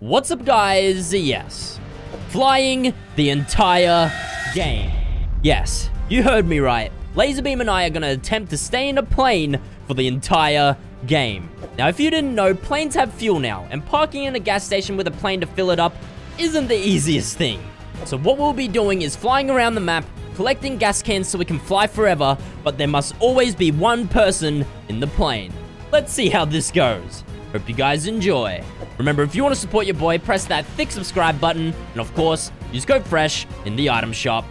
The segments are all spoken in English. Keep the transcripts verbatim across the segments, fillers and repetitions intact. What's up, guys? Yes. Flying the entire game. Yes, you heard me right. Lazarbeam and I are going to attempt to stay in a plane for the entire game. Now, if you didn't know, planes have fuel now, and parking in a gas station with a plane to fill it up isn't the easiest thing. So what we'll be doing is flying around the map, collecting gas cans so we can fly forever, but there must always be one person in the plane. Let's see how this goes. Hope you guys enjoy. Remember, if you want to support your boy, press that thick subscribe button. And of course, use Code Fresh in the item shop.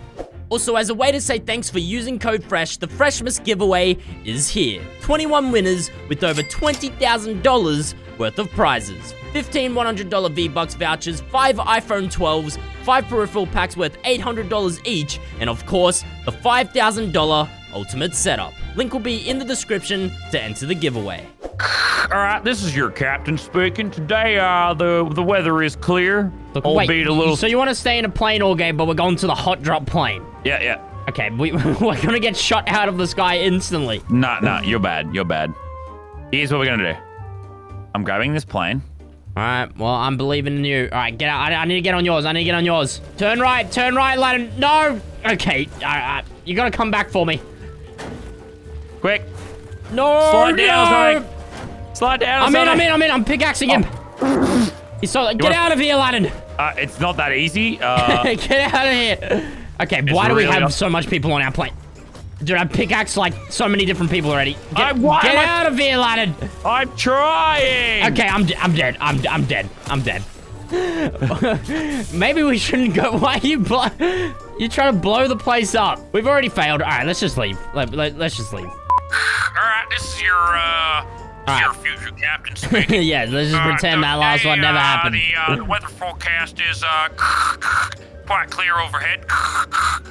Also, as a way to say thanks for using Code Fresh, the Freshmas giveaway is here. twenty-one winners with over twenty thousand dollars worth of prizes. fifteen one hundred dollar V-Bucks vouchers, five iPhone twelves, five peripheral packs worth eight hundred dollars each, and of course, the five thousand dollar ultimate setup. Link will be in the description to enter the giveaway. Alright, this is your captain speaking. Today, uh, the, the weather is clear. Look, albeit wait, a little... So you want to stay in a plane all game, but we're going to the hot drop plane? Yeah, yeah. Okay, we, we're going to get shot out of the sky instantly. Nah, nah, you're bad. You're bad. Here's what we're going to do. I'm grabbing this plane. Alright, well, I'm believing in you. Alright, get out. I, I need to get on yours. I need to get on yours. Turn right. Turn right, Latin. No! Okay, alright. You got to come back for me. Quick. No, Slide no! down, Sonic. Slide down, I'm Sonic. in, I'm in, I'm in. I'm pickaxing him. Oh. He's so, get out of here, Aladdin. Uh, it's not that easy. Uh, get out of here. Okay, why do really we have not... so much people on our plane? Dude, I pickaxed like so many different people already. Get, I, why, get out I... of here, Aladdin. I'm trying. Okay, I'm, I'm dead. I'm, I'm dead. I'm dead. Maybe we shouldn't go. Why are you blow? You're trying to blow the place up. We've already failed. All right, let's just leave. Let, let, let's just leave. All right, this is your uh, right. your future captain speaking. Yeah, let's just uh, pretend that last one never uh, happened. The, uh, the weather forecast is uh, quite clear overhead. Uh,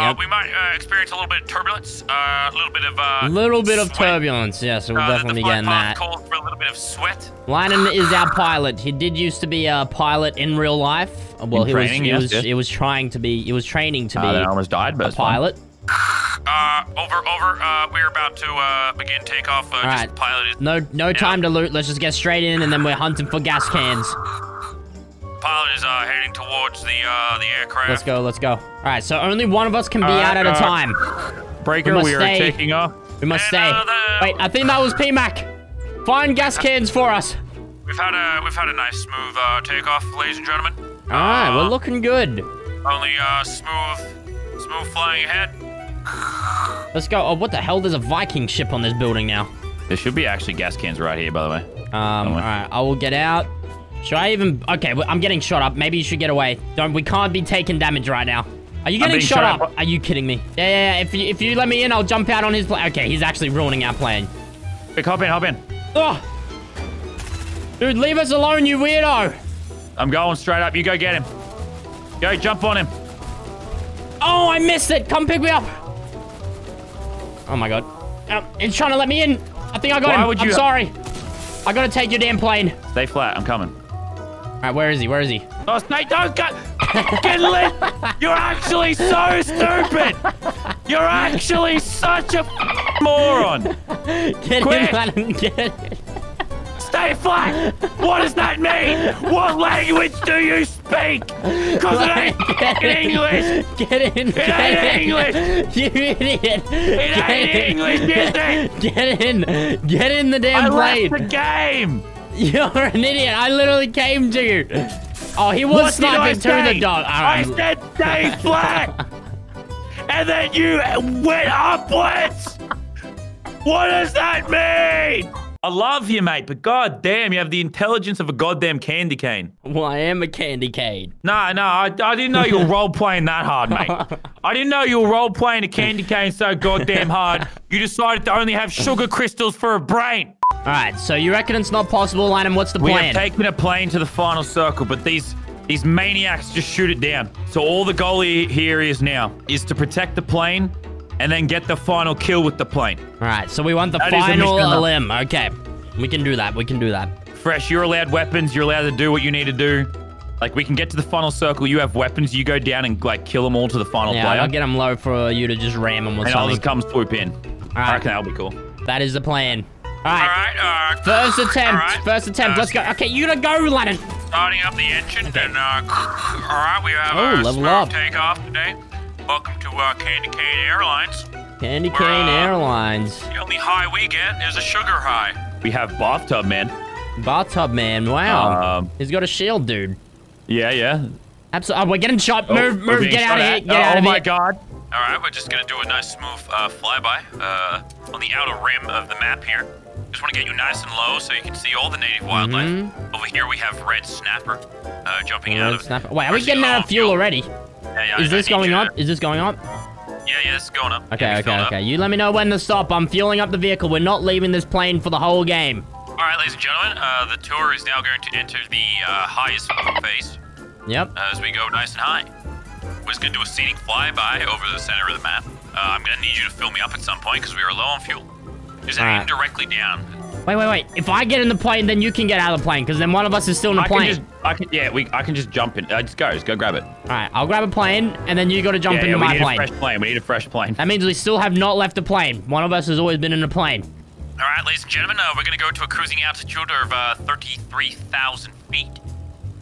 yep. We might uh, experience a little bit of turbulence, a uh, little bit of uh, little bit sweat. of turbulence. Yeah, so we'll uh, definitely be getting that. Cold for a little bit of sweat. Lyndon is our pilot. He did used to be a pilot in real life. Well, in he training, was he yes, was yes. he was trying to be. He was training to uh, be. I almost died, but a pilot. Fun. Uh, over, over, uh, we're about to, uh, begin takeoff, uh, All right. just pilot is- No, no time to loot, let's just get straight in and then we're hunting for gas cans. Pilot is, uh, heading towards the, uh, the aircraft. Let's go, let's go. Alright, so only one of us can be uh, out at uh, a time. Breaker, we, we are taking off. We must and, stay. Uh, the... Wait, I think that was P Mac. Find gas cans for us. We've had a, we've had a nice smooth, uh, takeoff, ladies and gentlemen. Alright, uh, we're looking good. Only, uh, smooth, smooth flying ahead. Let's go. Oh, what the hell? There's a Viking ship on this building now. There should be actually gas cans right here, by the way. Um, all right. I will get out. Should I even... Okay, I'm getting shot up. Maybe you should get away. Don't. We can't be taking damage right now. Are you getting shot, shot up? up? Are you kidding me? Yeah, yeah, yeah. If you, if you let me in, I'll jump out on his plane. Okay, he's actually ruining our plane. Quick, hop in, hop in. Oh. Dude, leave us alone, you weirdo. I'm going straight up. You go get him. Go jump on him. Oh, I missed it. Come pick me up. Oh my god. Um, it's trying to let me in. I think I got Why him. Would you I'm sorry. I gotta take your damn plane. Stay flat. I'm coming. Alright, where is he? Where is he? Oh, Snake, don't go. Get lit. You're actually so stupid. You're actually such a moron. Get Quick. him, Adam. Get him. Stay flat. What does that mean? What language do you speak? Because it ain't fucking English. Get in. It get ain't in. English. You idiot. It get ain't in. English, is it? Get in. Get in the damn I plane. I left the game. You're an idiot. I literally came to you. Oh, he was what sniping to the dog. Right. I said stay flat. And then you went upwards. What does that mean? I love you, mate, but goddamn, you have the intelligence of a goddamn candy cane. Well, I am a candy cane. No, no, I, I didn't know you were role-playing that hard, mate. I didn't know you were role-playing a candy cane so goddamn hard. You decided to only have sugar crystals for a brain. All right, so you reckon it's not possible, Lynam? What's the plan? We have taken a plane to the final circle, but these... These maniacs just shoot it down. So all the goalie here is now is to protect the plane and then get the final kill with the plane. All right, so we want the that final limb. Okay, we can do that. We can do that. Fresh, you're allowed weapons. You're allowed to do what you need to do. Like, we can get to the final circle. You have weapons. You go down and, like, kill them all to the final yeah, player. Yeah, I'll get them low for you to just ram them with and something. And I'll just come swoop in. All right. I reckon that'll be cool. That is the plan. All right. All right. Uh, first attempt. Right. First attempt. Uh, Let's go. Okay, you gotta go, Lennon. starting up the engine, okay. and uh, alright, we have oh, a level up. takeoff today. Welcome to uh, Candy Cane Airlines. Candy We're, Cane uh, Airlines. The only high we get is a sugar high. We have Bathtub Man. Bathtub Man, wow. Um, He's got a shield, dude. Yeah, yeah. Absolutely. Oh, we're getting shot. Oh, move, move, get out of here. Get oh, out of here. Oh my god. All right, we're just gonna do a nice smooth uh, flyby uh, on the outer rim of the map here. Just want to get you nice and low so you can see all the native wildlife. Mm-hmm. Over here we have Red Snapper uh, jumping Red out of. Snapper. Wait, are we getting out of fuel already? Yeah, yeah, Is I, this I going up? There. Is this going up? Yeah, yeah, this is going up. Okay, okay, okay. Up. You let me know when to stop. I'm fueling up the vehicle. We're not leaving this plane for the whole game. All right, ladies and gentlemen, uh, the tour is now going to enter the uh, highest phase. Yep. As we go nice and high. We're just going to do a scenic flyby over the center of the map. Uh, I'm going to need you to fill me up at some point because we are low on fuel. Just aim right. directly down. Wait, wait, wait. If I get in the plane, then you can get out of the plane because then one of us is still in the I plane. Can just, I can, yeah, we, I can just jump in. Uh, just go. Just go grab it. All right. I'll grab a plane and then you got to jump yeah, into yeah, my plane. We need plane. a fresh plane. We need a fresh plane. That means we still have not left the plane. One of us has always been in a plane. All right, ladies and gentlemen. Uh, we're going to go to a cruising altitude of uh, thirty-three thousand feet.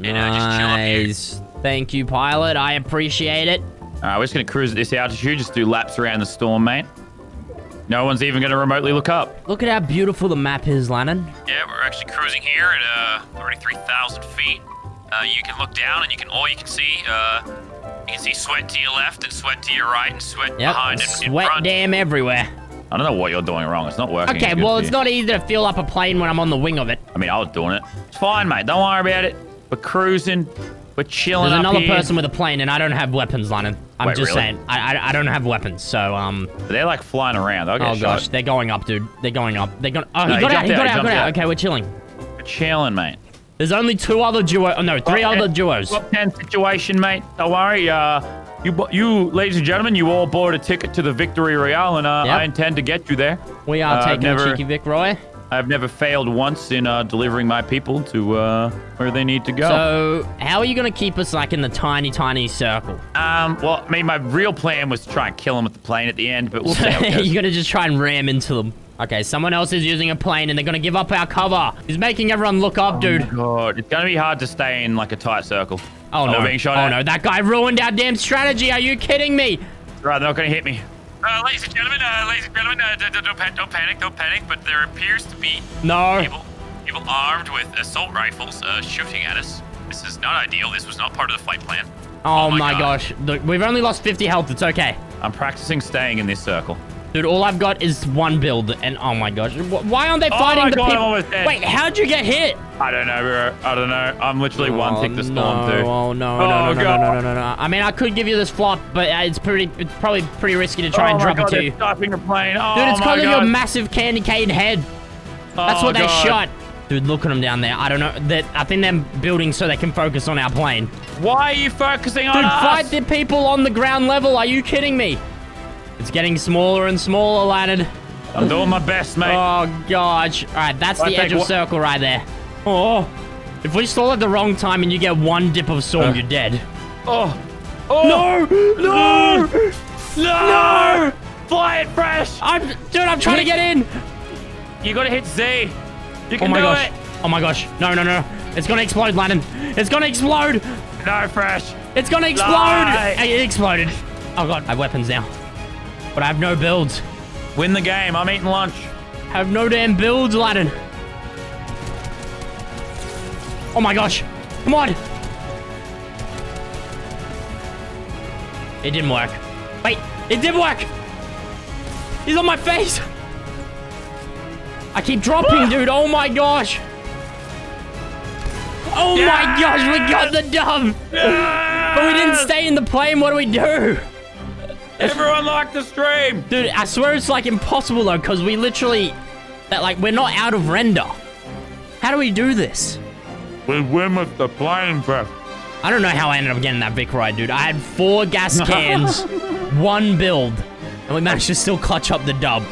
And, uh, just chill nice. Up here. Thank you, pilot. I appreciate it. All right, we're just going to cruise at this altitude. Just do laps around the storm, mate. No one's even going to remotely look up. Look at how beautiful the map is, Lennon. Yeah, we're actually cruising here at uh, thirty-three thousand feet. Uh, you can look down and you can all you can see, uh, you can see sweat to your left and sweat to your right and sweat yep, behind and in front. Sweat damn everywhere. I don't know what you're doing wrong. It's not working. Okay, well, it's not easy to fill up a plane when I'm on the wing of it. I mean, I was doing it. It's fine, mate. Don't worry about it. We're cruising. We're chilling. There's another person with a plane, and I don't have weapons, Lennon. I'm Wait, just really? saying. I, I I don't have weapons, so um. They're like flying around. I'll get oh shot. gosh, they're going up, dude. They're going up. They're going. Oh, no, he, he got out. He got out. He got out. Okay, we're chilling. We're chilling, mate. There's only two other duo. Oh, no, three well, other ten, duos. Well, ten situation, mate. Don't worry. Uh, you you ladies and gentlemen, you all bought a ticket to the Victory Royale, and uh, yep. I intend to get you there. We are uh, taking never... a cheeky Vic Roy. I've never failed once in uh, delivering my people to uh, where they need to go. So, how are you going to keep us, like, in the tiny, tiny circle? Um, well, I mean, my real plan was to try and kill them with the plane at the end, but we'll see how it goes. You're going to just try and ram into them. Okay, someone else is using a plane, and they're going to give up our cover. He's making everyone look up, dude. Oh, my God. It's going to be hard to stay in, like, a tight circle. Oh, no. Oh, being shot oh no. That guy ruined our damn strategy. Are you kidding me? Right, they're not going to hit me. Uh, ladies and gentlemen, uh, ladies and gentlemen, uh, don't, don't, pan don't panic, don't panic, but there appears to be no. people, people armed with assault rifles uh, shooting at us. This is not ideal. This was not part of the flight plan. Oh, oh my, my gosh. Look, we've only lost fifty health. It's okay. I'm practicing staying in this circle. Dude, all I've got is one build, and oh my gosh. Why aren't they fighting oh my the God, people? I'm almost dead. Wait, how'd you get hit? I don't know, bro. I don't know. I'm literally oh, one tick the storm, no. dude. Oh, no, oh, no, no, no, no, no, no, no. I mean, I could give you this flop, but it's pretty, it's probably pretty risky to try oh and drop God, it to you. Stopping a plane. Oh, dude, it's calling you a massive candy cane head. That's oh what God. they shot. Dude, look at them down there. I don't know. That I think they're building so they can focus on our plane. Why are you focusing on dude, us? Dude, fight the people on the ground level. Are you kidding me? It's getting smaller and smaller, Leonard. I'm doing my best, mate. Oh, gosh. All right, that's I the edge of circle right there. Oh. If we stall at the wrong time and you get one dip of storm, uh. you're dead. Oh. Oh. No. No. No. no. Fly it, Fresh. I'm, dude, I'm trying hit. to get in. You got to hit Z. You can oh my do gosh. it. Oh, my gosh. No, no, no. It's going to explode, Leonard. It's going to explode. No, Fresh. It's going to explode. Hey, it exploded. Oh, God. I have weapons now. But I have no builds. Win the game. I'm eating lunch. I have no damn builds, Aladdin. Oh my gosh. Come on. It didn't work. Wait, it did work. He's on my face. I keep dropping, ah! dude. Oh my gosh. Oh yes! my gosh, we got the dub. Yes! But we didn't stay in the plane. What do we do? Everyone like the stream! Dude, I swear it's like impossible though, because we literally... Like, we're not out of render. How do we do this? We win with the plane, bro. I don't know how I ended up getting that Vic ride, dude. I had four gas cans, one build, and we managed to still clutch up the dub.